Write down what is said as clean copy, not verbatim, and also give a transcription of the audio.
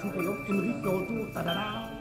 supaya Enrico itu tadadang.